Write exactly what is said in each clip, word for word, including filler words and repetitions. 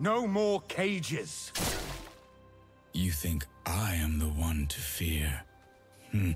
No more cages! You think I am the one to fear? Hmm.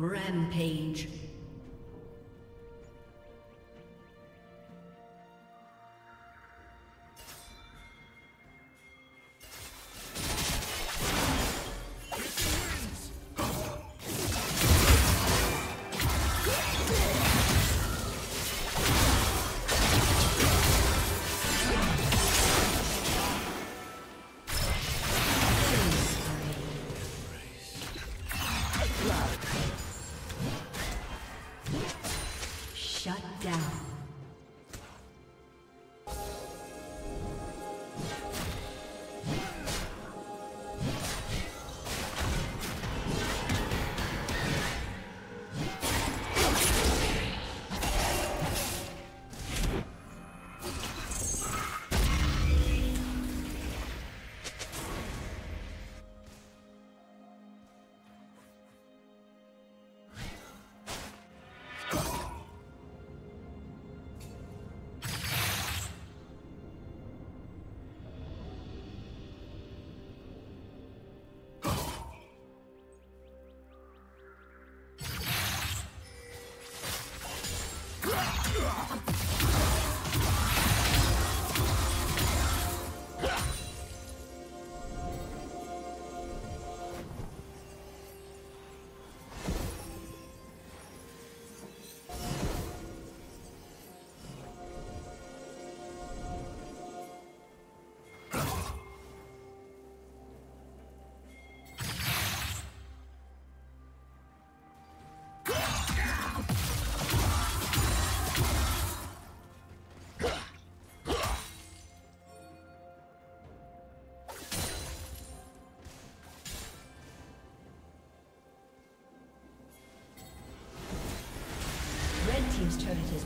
Rampage. His turret has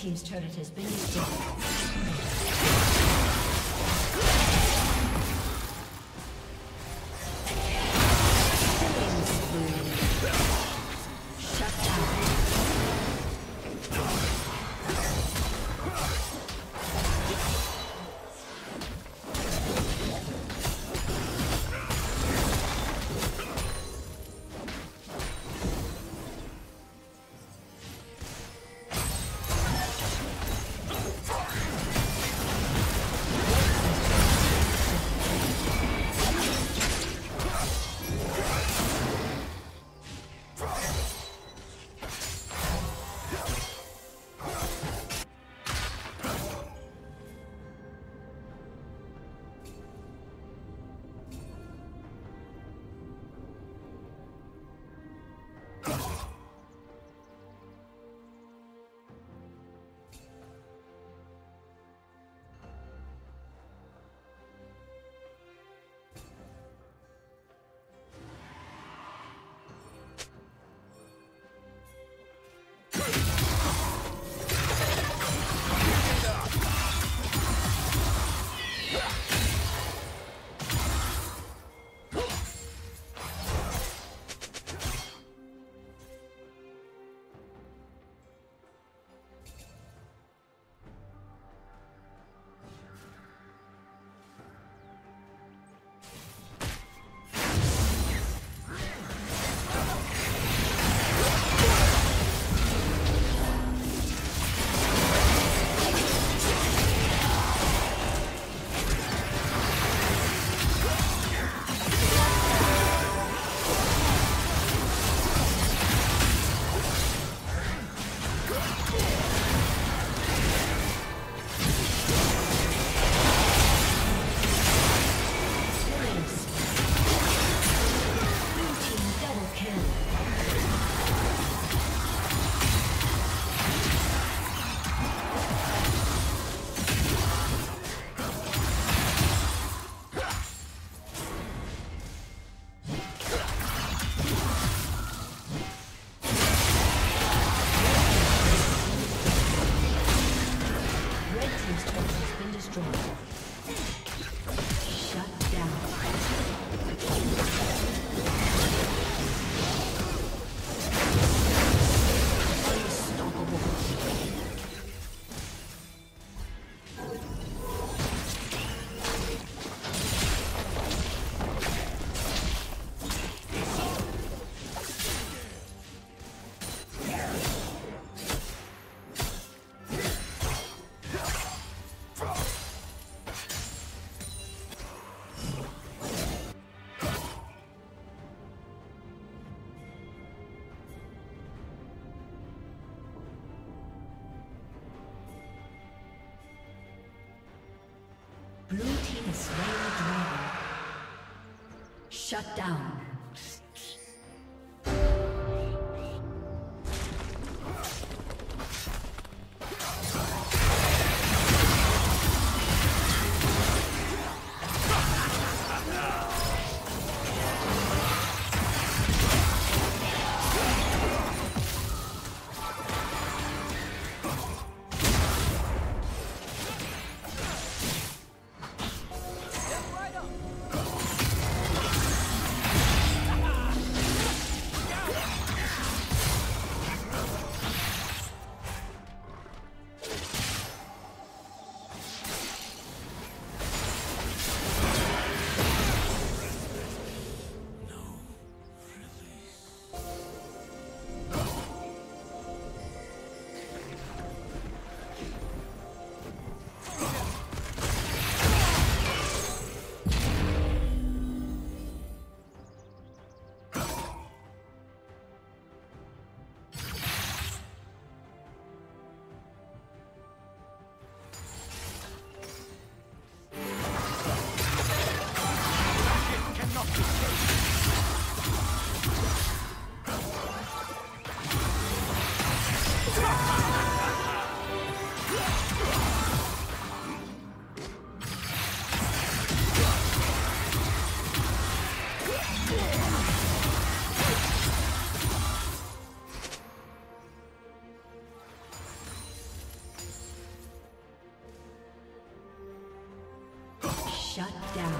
Team's turret has been destroyed. has slain the dragon. Shut down. Shut down.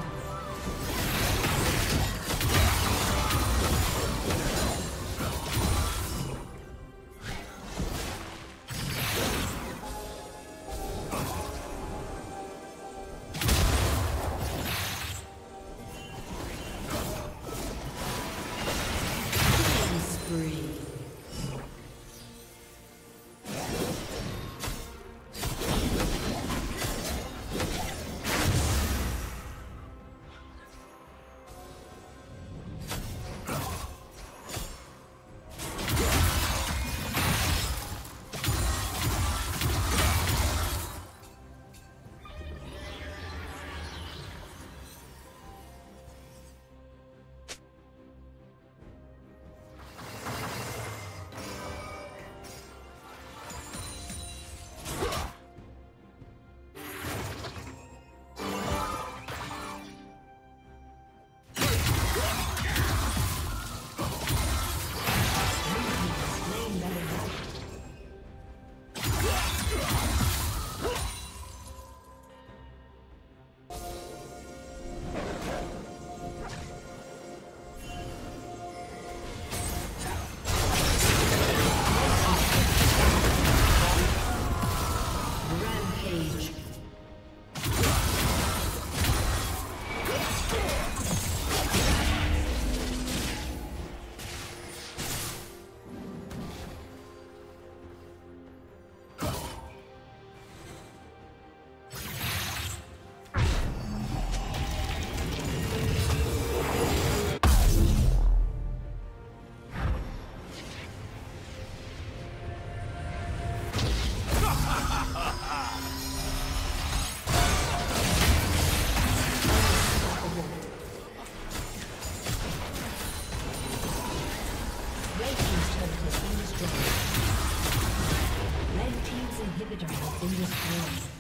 Red team's inhibitor has been destroyed.